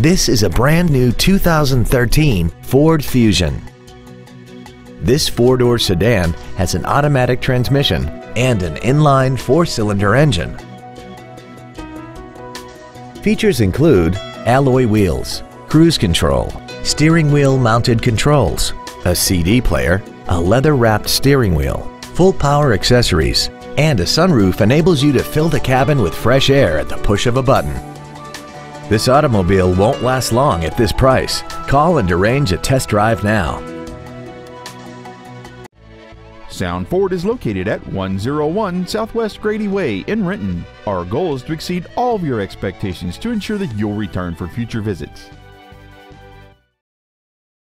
This is a brand new 2013 Ford Fusion. This four-door sedan has an automatic transmission and an inline four-cylinder engine. Features include alloy wheels, cruise control, steering wheel mounted controls, a CD player, a leather-wrapped steering wheel, full power accessories, and a sunroof enables you to fill the cabin with fresh air at the push of a button. This automobile won't last long at this price. Call and arrange a test drive now. Sound Ford is located at 101 Southwest Grady Way in Renton. Our goal is to exceed all of your expectations to ensure that you'll return for future visits.